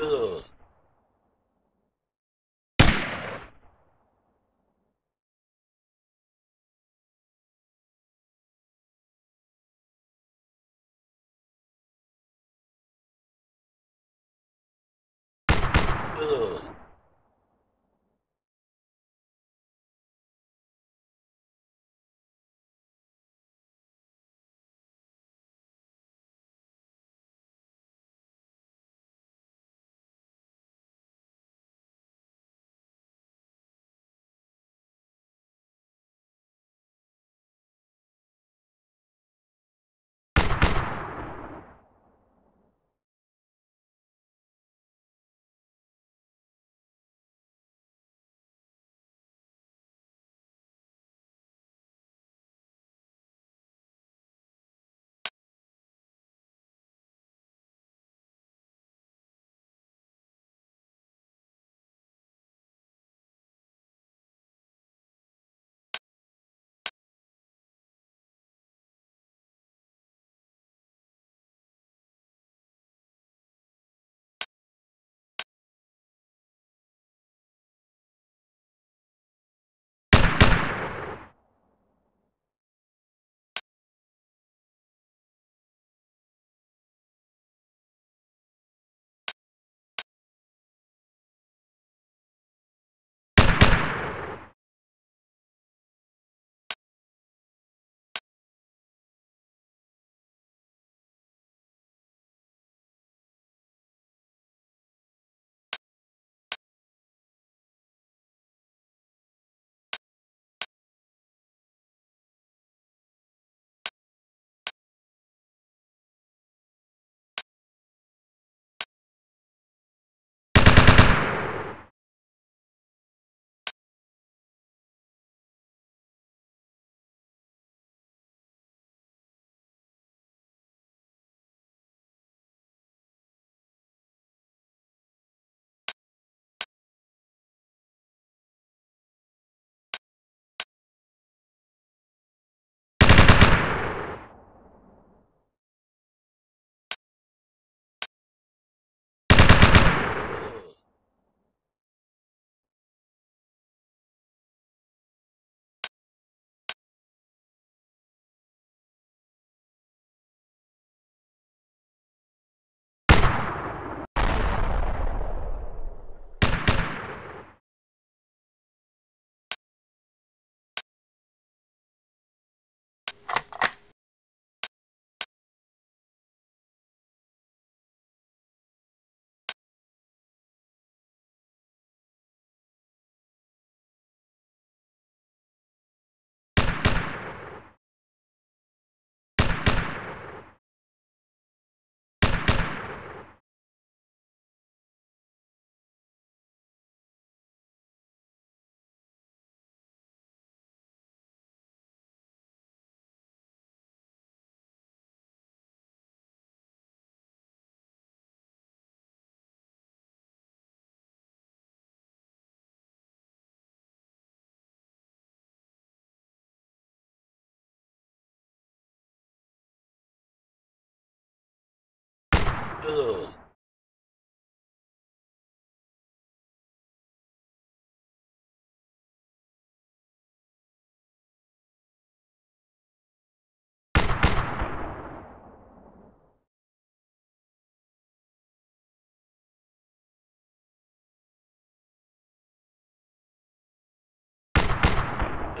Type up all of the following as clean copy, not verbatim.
Ugh. Ugh.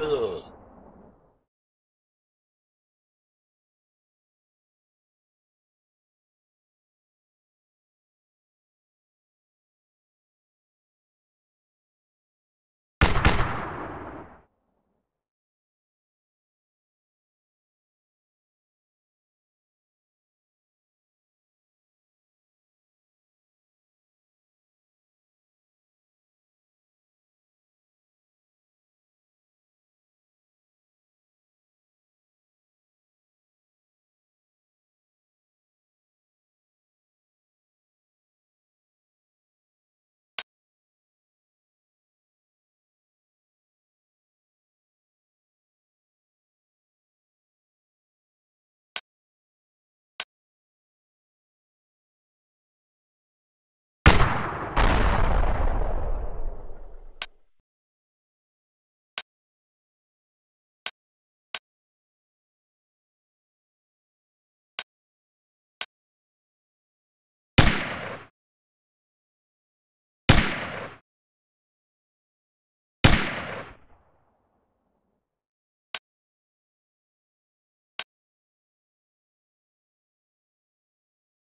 Ugh. Ugh.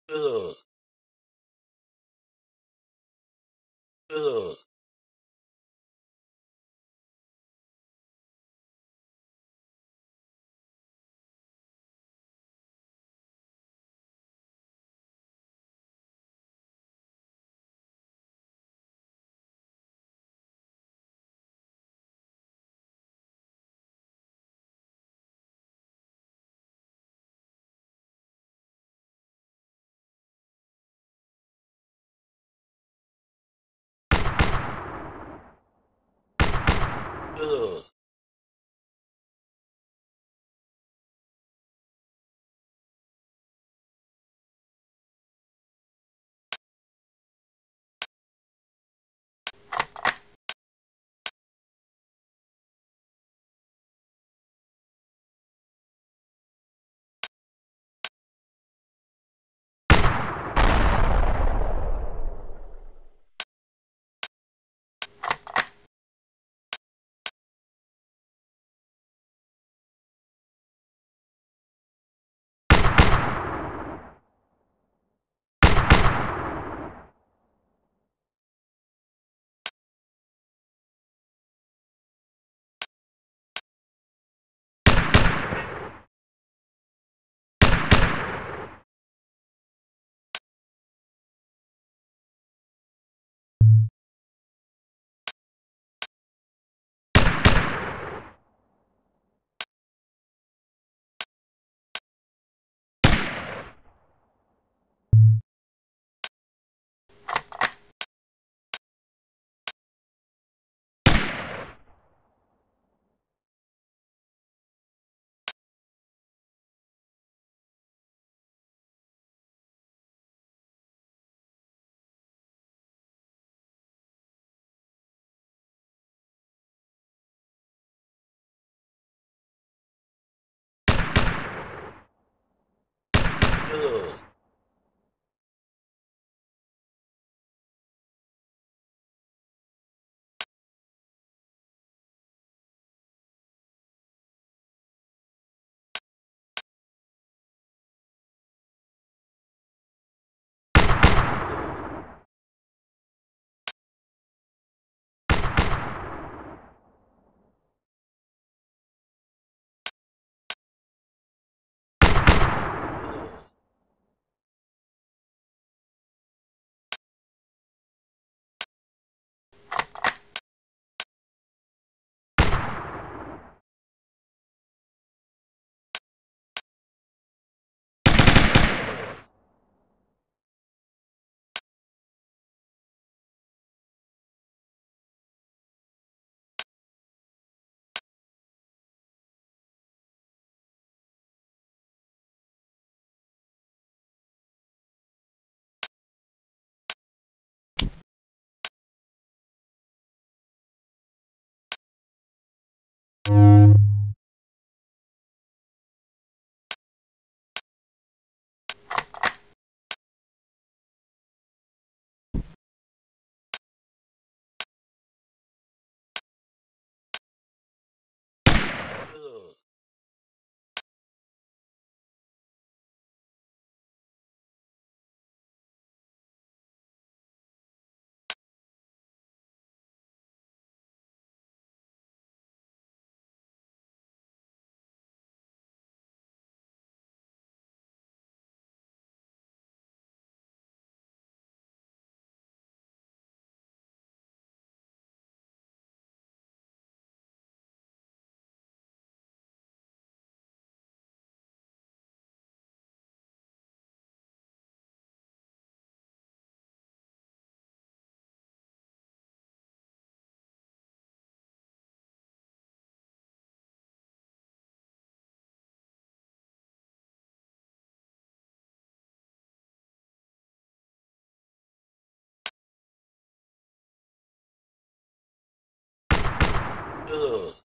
Ugh. Ugh. Ugh. Ugh. Ugh. Ugh.